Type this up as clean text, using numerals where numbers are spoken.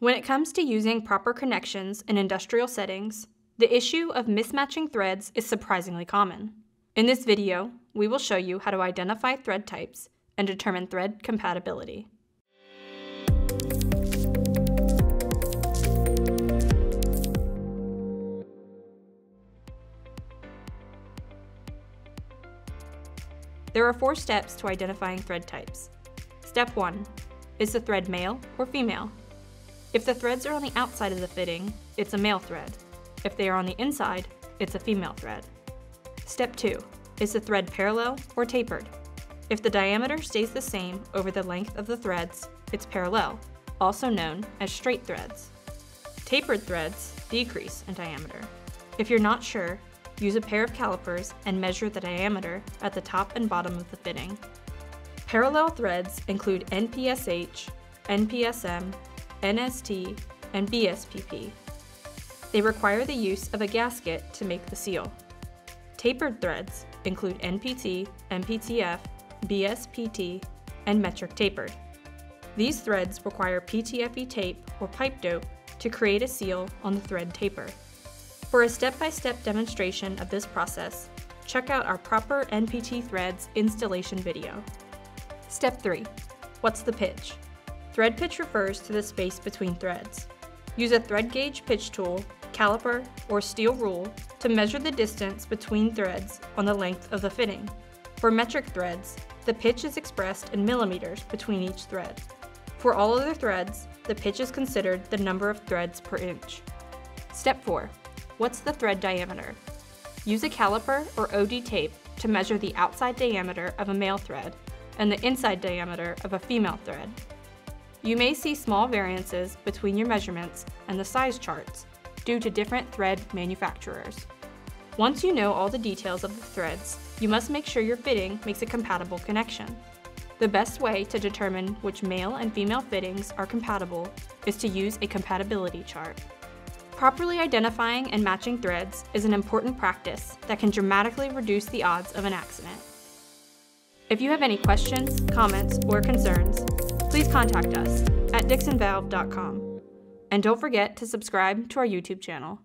When it comes to using proper connections in industrial settings, the issue of mismatching threads is surprisingly common. In this video, we will show you how to identify thread types and determine thread compatibility. There are 4 steps to identifying thread types. Step 1. Is the thread male or female? If the threads are on the outside of the fitting, it's a male thread. If they are on the inside, it's a female thread. Step 2. Is the thread parallel or tapered? If the diameter stays the same over the length of the threads, it's parallel, also known as straight threads. Tapered threads decrease in diameter. If you're not sure, use a pair of calipers and measure the diameter at the top and bottom of the fitting. Parallel threads include NPSH, NPSM, NST, and BSPP. They require the use of a gasket to make the seal. Tapered threads include NPT, NPTF, BSPT, and metric tapered. These threads require PTFE tape or pipe dope to create a seal on the thread taper. For a step-by-step demonstration of this process, check out our proper NPT threads installation video. Step 3. What's the pitch? Thread pitch refers to the space between threads. Use a thread gauge pitch tool, caliper, or steel rule to measure the distance between threads on the length of the fitting. For metric threads, the pitch is expressed in millimeters between each thread. For all other threads, the pitch is considered the number of threads per inch. Step 4. What's the thread diameter? Use a caliper or OD tape to measure the outside diameter of a male thread and the inside diameter of a female thread. You may see small variances between your measurements and the size charts due to different thread manufacturers. Once you know all the details of the threads, you must make sure your fitting makes a compatible connection. The best way to determine which male and female fittings are compatible is to use a compatibility chart. Properly identifying and matching threads is an important practice that can dramatically reduce the odds of an accident. If you have any questions, comments, or concerns, please contact us at dixonvalve.com. And don't forget to subscribe to our YouTube channel.